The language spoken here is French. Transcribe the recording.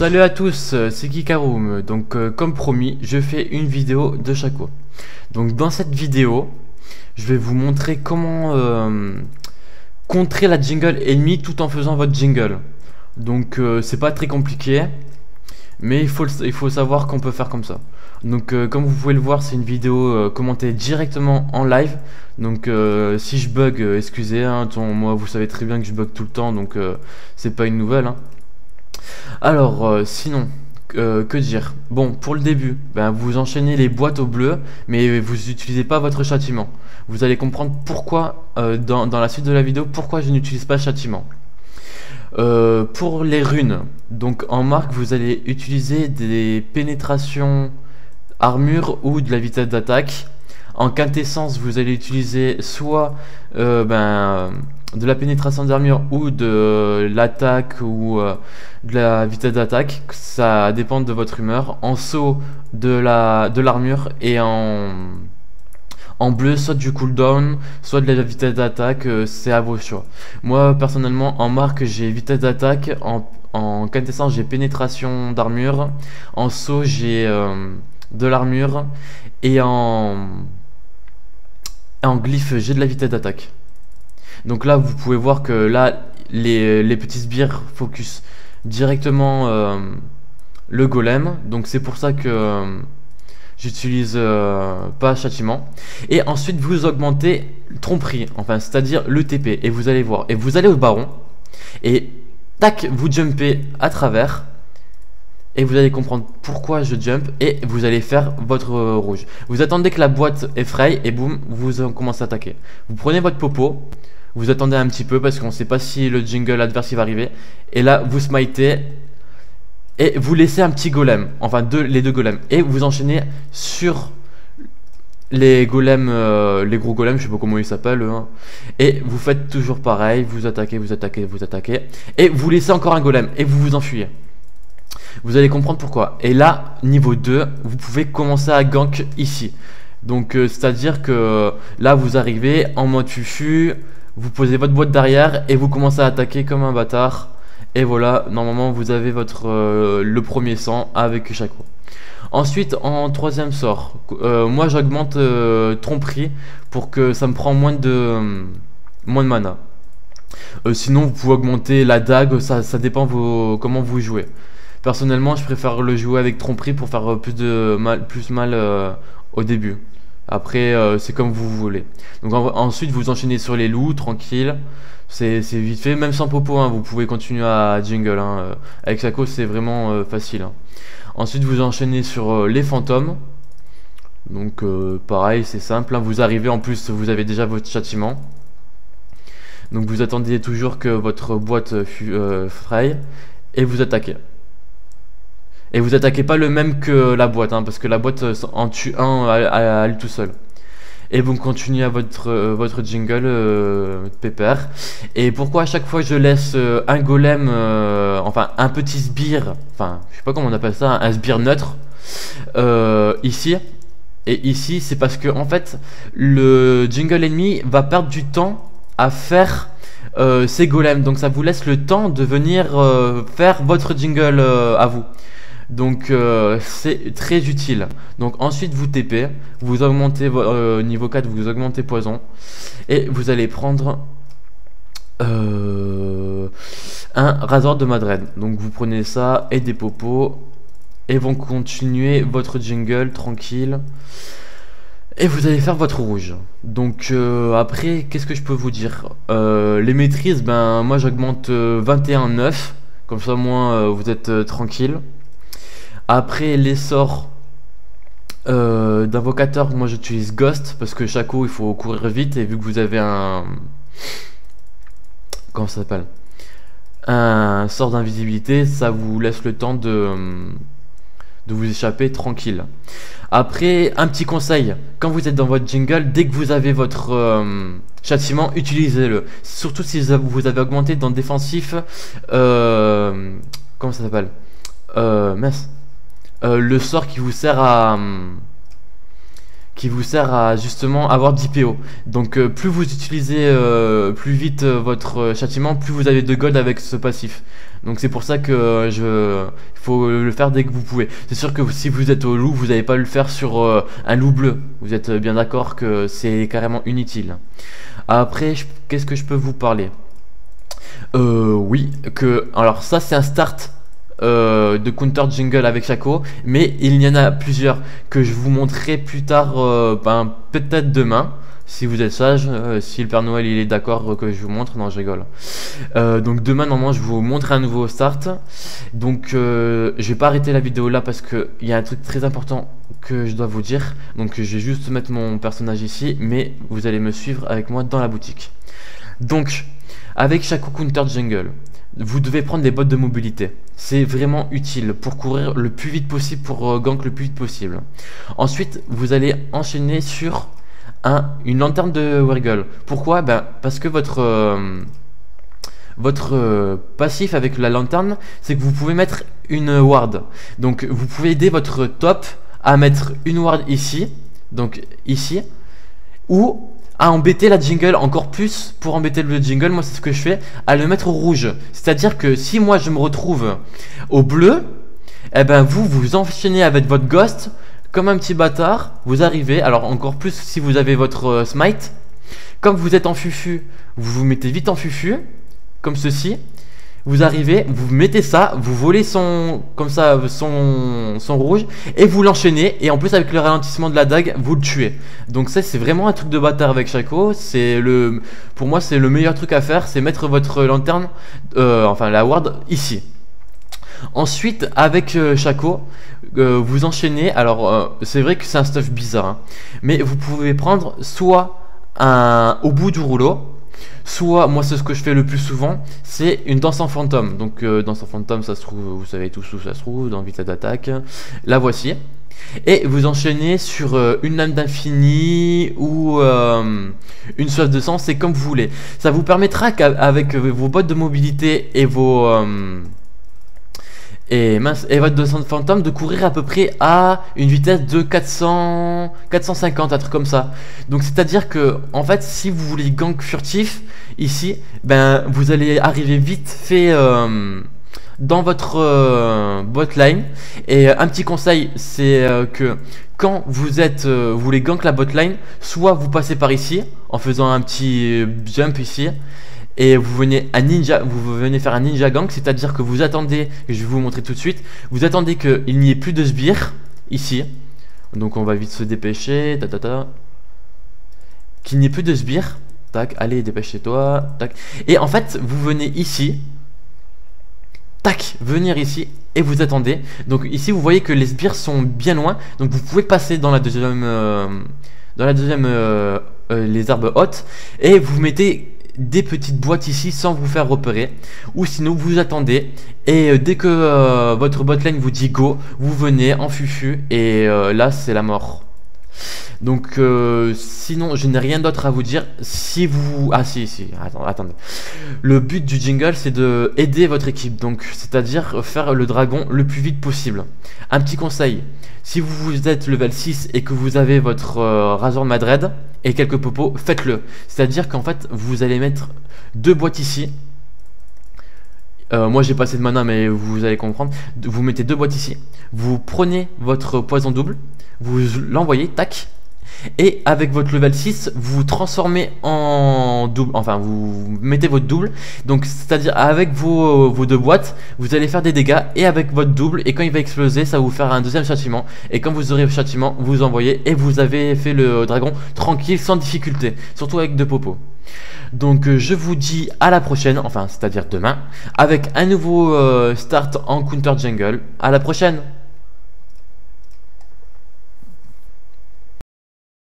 Salut à tous, c'est Kikaroom. Donc comme promis, je fais une vidéo de Shaco. Donc dans cette vidéo, je vais vous montrer comment contrer la jingle ennemie tout en faisant votre jingle. Donc c'est pas très compliqué, mais il faut savoir qu'on peut faire comme ça. Donc comme vous pouvez le voir, c'est une vidéo commentée directement en live. Donc si je bug, excusez, hein, moi vous savez très bien que je bug tout le temps, donc c'est pas une nouvelle, hein. Alors sinon, que dire? Bon, pour le début, ben, vous enchaînez les boîtes au bleu, mais vous n'utilisez pas votre châtiment. Vous allez comprendre pourquoi, dans la suite de la vidéo, pourquoi je n'utilise pas châtiment. Pour les runes, donc en marque, vous allez utiliser des pénétrations armure ou de la vitesse d'attaque. En quintessence, vous allez utiliser soit de la pénétration d'armure ou de l'attaque ou de la vitesse d'attaque, ça dépend de votre humeur. En saut de l'armure et en bleu, soit du cooldown, soit de la vitesse d'attaque, c'est à vos choix. Moi personnellement, en marque j'ai vitesse d'attaque, en quintessence j'ai pénétration d'armure, en saut j'ai de l'armure et en glyphe j'ai de la vitesse d'attaque. Donc là vous pouvez voir que là les petits sbires focus directement le golem. Donc c'est pour ça que j'utilise pas châtiment. Et ensuite vous augmentez tromperie, enfin c'est à dire le TP, et vous allez voir. Et vous allez au baron et tac, vous jumpez à travers. Et vous allez comprendre pourquoi je jump, et vous allez faire votre rouge. Vous attendez que la boîte effraie et boum, vous commencez à attaquer. Vous prenez votre popo, vous attendez un petit peu parce qu'on ne sait pas si le jingle adverse il va arriver. Et là vous smitez et vous laissez un petit golem, enfin les deux golems. Et vous enchaînez sur les golems, les gros golems, je sais pas comment ils s'appellent, hein. Et vous faites toujours pareil, vous attaquez, vous attaquez, vous attaquez. Et vous laissez encore un golem et vous vous enfuyez. Vous allez comprendre pourquoi. Et là, niveau 2, vous pouvez commencer à gank ici. Donc, c'est-à-dire que là, vous arrivez en mode fufu, vous posez votre boîte derrière et vous commencez à attaquer comme un bâtard. Et voilà, normalement, vous avez votre le premier sang avec Shaco. Ensuite, en troisième sort, moi, j'augmente tromperie pour que ça me prend moins de mana. Sinon, vous pouvez augmenter la dague, ça dépend comment vous jouez. Personnellement, je préfère le jouer avec tromperie pour faire plus mal au début. Après, c'est comme vous voulez. Donc ensuite, vous enchaînez sur les loups, tranquille. C'est vite fait, même sans popo, hein, vous pouvez continuer à jingle. Hein. Avec Shaco, c'est vraiment facile. Hein. Ensuite, vous enchaînez sur les fantômes. Donc pareil, c'est simple. Hein. Vous arrivez, en plus, vous avez déjà votre châtiment. Donc vous attendez toujours que votre boîte fût fraye et vous attaquez. Et vous attaquez pas le même que la boîte, hein, parce que la boîte en tue un à elle tout seul. Et vous continuez à votre jingle pépère. Et pourquoi à chaque fois je laisse un golem, enfin un petit sbire, enfin je sais pas comment on appelle ça, un sbire neutre, ici et ici, c'est parce que en fait le jingle ennemi va perdre du temps à faire ces golems. Donc ça vous laisse le temps de venir faire votre jingle à vous. Donc c'est très utile. Donc ensuite vous TP, vous augmentez niveau 4, vous augmentez poison. Et vous allez prendre un rasoir de Madred. Donc vous prenez ça et des popos. Et vous continuez votre jingle tranquille. Et vous allez faire votre rouge. Donc après, qu'est-ce que je peux vous dire? Les maîtrises, ben moi j'augmente 21-9. Comme ça moi vous êtes tranquille. Après les sorts d'invocateur, moi j'utilise Ghost parce que Shaco il faut courir vite, et vu que vous avez un, comment ça s'appelle, un sort d'invisibilité, ça vous laisse le temps de vous échapper tranquille. Après, un petit conseil, quand vous êtes dans votre jingle, dès que vous avez votre châtiment, utilisez-le. Surtout si vous avez augmenté dans défensif, comment ça s'appelle, le sort qui vous sert à qui vous sert à justement avoir 10 PO. Donc plus vous utilisez plus vite votre châtiment, plus vous avez de gold avec ce passif. Donc c'est pour ça que il faut le faire dès que vous pouvez. C'est sûr que si vous êtes au loup, vous n'allez pas le faire sur un loup bleu. Vous êtes bien d'accord que c'est carrément inutile. Après, qu'est-ce que je peux vous parler? Oui, que alors ça c'est un start de counter jungle avec Shaco, mais il y en a plusieurs que je vous montrerai plus tard, ben, peut-être demain si vous êtes sage, si le Père Noël il est d'accord que je vous montre. Non, je rigole. Donc demain normalement je vous montre un nouveau start. Donc je vais pas arrêter la vidéo là parce que il y a un truc très important que je dois vous dire. Donc je vais juste mettre mon personnage ici, mais vous allez me suivre avec moi dans la boutique. Donc avec Shaco counter jungle, vous devez prendre des bottes de mobilité. C'est vraiment utile pour courir le plus vite possible, pour gank le plus vite possible. Ensuite, vous allez enchaîner sur une lanterne de Wurgle. Pourquoi? Ben, parce que votre passif avec la lanterne, c'est que vous pouvez mettre une ward. Donc, vous pouvez aider votre top à mettre une ward ici, donc ici, ou à embêter la jungle encore plus. Pour embêter le jungle, moi c'est ce que je fais, à le mettre au rouge. C'est-à-dire que si moi je me retrouve au bleu, eh ben vous vous enchaînez avec votre ghost comme un petit bâtard. Vous arrivez, alors encore plus si vous avez votre smite. Comme vous êtes en fufu, vous vous mettez vite en fufu, comme ceci. Vous arrivez, vous mettez ça, vous volez son, comme ça, son rouge, et vous l'enchaînez, et en plus avec le ralentissement de la dague, vous le tuez. Donc ça c'est vraiment un truc de bâtard avec Shaco. C'est le, pour moi c'est le meilleur truc à faire, c'est mettre votre lanterne, enfin la ward ici. Ensuite avec Shaco, vous enchaînez. Alors c'est vrai que c'est un stuff bizarre, hein, mais vous pouvez prendre soit au bout du rouleau, soit, moi c'est ce que je fais le plus souvent, c'est une danse en fantôme. Donc danse en fantôme, ça se trouve, vous savez tous où ça se trouve, dans vitesse d'attaque. La voici. Et vous enchaînez sur une lame d'infini ou une soif de sang, c'est comme vous voulez. Ça vous permettra qu'avec vos bottes de mobilité et vos... et votre 200 fantôme de courir à peu près à une vitesse de 450, un truc comme ça. Donc c'est à dire que en fait si vous voulez gank furtif ici, ben vous allez arriver vite fait dans votre botline. Et un petit conseil, c'est que quand vous êtes vous voulez gank la botline, soit vous passez par ici en faisant un petit jump ici, et vous venez faire un ninja gank, c'est-à-dire que vous attendez, je vais vous montrer tout de suite, vous attendez qu'il n'y ait plus de sbires ici. Donc on va vite se dépêcher, qu'il n'y ait plus de sbires, tac, allez dépêchez-toi, tac. Et en fait, vous venez ici, tac, venir ici, et vous attendez. Donc ici, vous voyez que les sbires sont bien loin, donc vous pouvez passer dans la deuxième, les arbres hautes, et vous mettez des petites boîtes ici sans vous faire repérer, ou sinon vous attendez, et dès que votre botlane vous dit go, vous venez en fufu, et là c'est la mort. Donc sinon je n'ai rien d'autre à vous dire. Si vous... ah si, attendez. Le but du jungle c'est de aider votre équipe, donc c'est à dire faire le dragon le plus vite possible. Un petit conseil, si vous êtes level 6 et que vous avez votre rasoir Madred et quelques popos, faites-le. C'est à dire qu'en fait vous allez mettre deux boîtes ici. Moi j'ai pas assez de mana, mais vous allez comprendre. Vous mettez deux boîtes ici, vous prenez votre poison double, vous l'envoyez, tac, et avec votre level 6 vous transformez en double, enfin vous mettez votre double. Donc c'est à dire avec vos deux boîtes vous allez faire des dégâts, et avec votre double, et quand il va exploser ça va vous faire un deuxième châtiment, et quand vous aurez le châtiment vous envoyez, et vous avez fait le dragon tranquille, sans difficulté, surtout avec deux popos. Donc je vous dis à la prochaine, enfin c'est à dire demain, avec un nouveau start en counter jungle. À la prochaine.